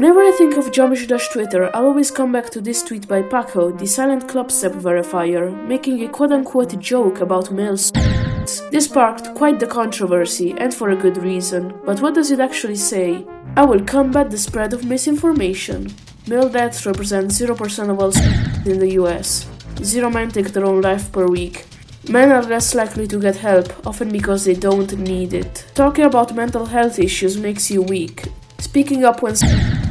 Whenever I think of Geometry Dash Twitter, I always come back to this tweet by Paco, the silent clubstep verifier, making a quote-unquote joke about males. This sparked quite the controversy, and for a good reason. But what does it actually say? I will combat the spread of misinformation. Male deaths represent 0% of all in the US. 0 men take their own life per week. Men are less likely to get help, often because they don't need it. Talking about mental health issues makes you weak. Speaking up when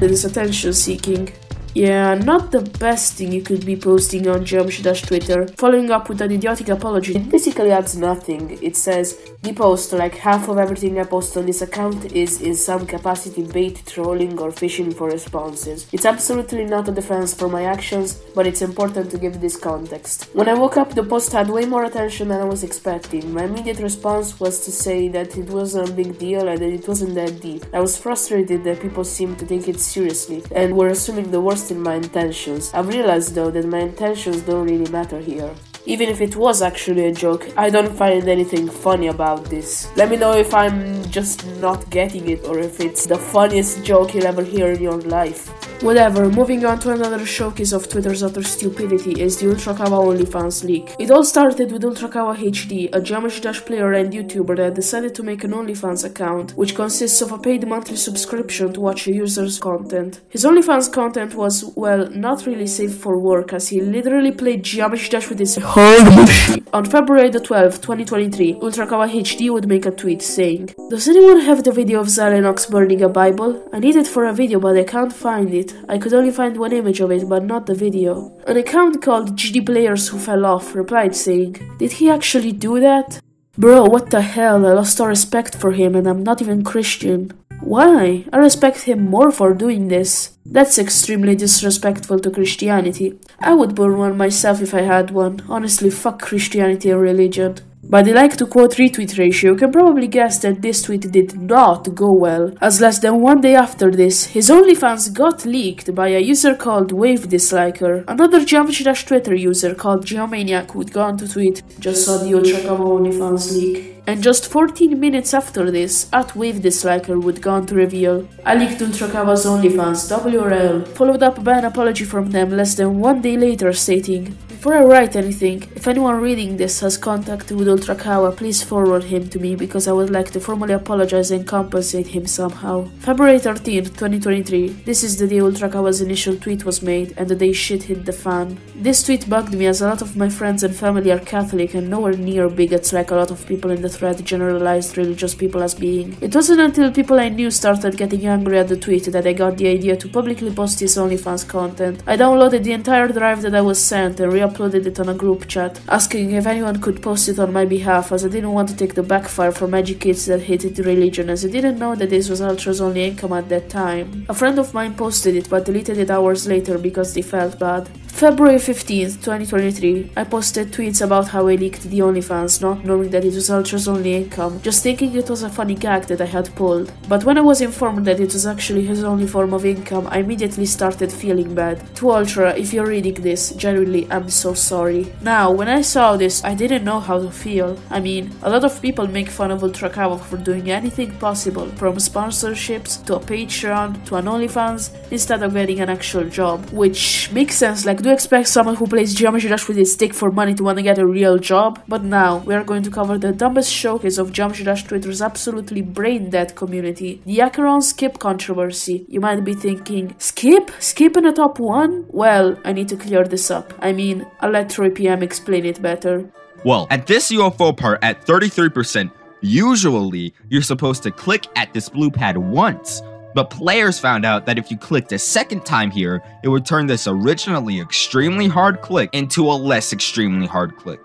it is attention-seeking. Yeah, not the best thing you could be posting on Geometry Dash Twitter. Following up with an idiotic apology, it basically adds nothing. It says, the post, like half of everything I post on this account, is in some capacity bait trolling or fishing for responses. It's absolutely not a defense for my actions, but it's important to give this context. When I woke up, the post had way more attention than I was expecting. My immediate response was to say that it wasn't a big deal and that it wasn't that deep. I was frustrated that people seemed to take it seriously and were assuming the worst in my intentions. I've realized though that my intentions don't really matter here. Even if it was actually a joke, I don't find anything funny about this. Let me know if I'm just not getting it or if it's the funniest joke you'll ever hear in your life. Whatever, moving on to another showcase of Twitter's utter stupidity is the UltraKawa OnlyFans leak. It all started with UltraKawa HD, a Geometry Dash player and YouTuber that decided to make an OnlyFans account, which consists of a paid monthly subscription to watch a user's content. His OnlyFans content was, well, not really safe for work, as he literally played Geometry Dash with his On February the 12th, 2023, UltraKawa HD would make a tweet saying, "Does anyone have the video of Zalinox burning a Bible? I need it for a video but I can't find it. I could only find one image of it but not the video." An account called GD Players Who Fell Off replied saying, "Did he actually do that? Bro, what the hell, I lost all respect for him and I'm not even Christian. Why? I respect him more for doing this. That's extremely disrespectful to Christianity. I would burn one myself if I had one. Honestly, fuck Christianity and religion." By the like to quote retweet ratio, you can probably guess that this tweet did not go well, as less than one day after this, his OnlyFans got leaked by a user called WaveDisliker. Another Geometry Dash Twitter user called Geomaniac would go on to tweet, "Just saw the UltraKawa OnlyFans leak." And just 14 minutes after this, at WaveDisliker would go on to reveal, "I leaked UltraKawa's OnlyFans, WRL, followed up by an apology from them less than one day later stating, "Before I write anything, if anyone reading this has contact with UltraKawa, please forward him to me because I would like to formally apologize and compensate him somehow." February 13th, 2023, this is the day UltraKawa's initial tweet was made and the day shit hit the fan. This tweet bugged me as a lot of my friends and family are Catholic and nowhere near bigots like a lot of people in the thread generalized religious people as being. It wasn't until people I knew started getting angry at the tweet that I got the idea to publicly post his OnlyFans content. I downloaded the entire drive that I was sent and uploaded it on a group chat, asking if anyone could post it on my behalf, as I didn't want to take the backfire from educates that hated religion, as I didn't know that this was Ultra's only income at that time. A friend of mine posted it but deleted it hours later because they felt bad. February 15th, 2023, I posted tweets about how I leaked the OnlyFans, not knowing that it was Ultra's only income, just thinking it was a funny gag that I had pulled. But when I was informed that it was actually his only form of income, I immediately started feeling bad. To Ultra, if you're reading this, genuinely, I'm so sorry. Now, when I saw this, I didn't know how to feel. I mean, a lot of people make fun of UltraKawa for doing anything possible, from sponsorships to a Patreon to an OnlyFans, instead of getting an actual job, which makes sense. Like, do you expect someone who plays Geometry Dash with his stick for money to want to get a real job? But now, we are going to cover the dumbest showcase of Geometry Dash Twitter's absolutely brain-dead community, the Acheron skip controversy. You might be thinking, skip? Skip in a top 1? Well, I need to clear this up. I mean, I'll let Troy PM explain it better. Well, at this UFO part at 33%, usually you're supposed to click at this blue pad once. But players found out that if you clicked a second time here, it would turn this originally extremely hard click into a less extremely hard click.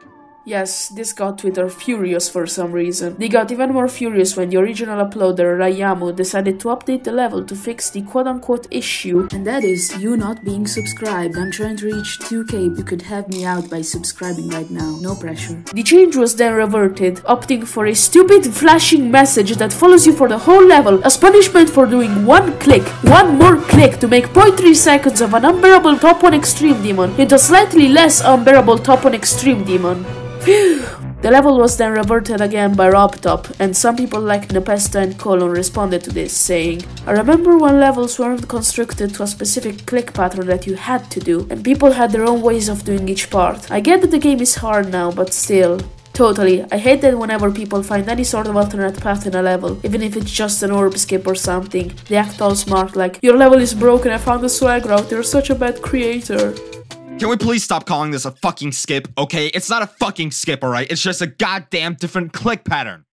Yes, this got Twitter furious for some reason. They got even more furious when the original uploader, Rayamu, decided to update the level to fix the quote-unquote issue. And that is you not being subscribed. I'm trying to reach 2K, you could help me out by subscribing right now. No pressure. The change was then reverted, opting for a stupid flashing message that follows you for the whole level as punishment for doing one more click to make 0.3 seconds of an unbearable top 1 extreme demon into a slightly less unbearable top 1 extreme demon. Phew! The level was then reverted again by Robtop, and some people like Nepesta and Colon responded to this, saying, "I remember when levels weren't constructed to a specific click pattern that you had to do, and people had their own ways of doing each part. I get that the game is hard now, but still. Totally, I hate that whenever people find any sort of alternate path in a level, even if it's just an orb skip or something, they act all smart like, 'Your level is broken, I found a swag route, you're such a bad creator.'" Can we please stop calling this a fucking skip, okay? It's not a fucking skip, alright? It's just a goddamn different click pattern.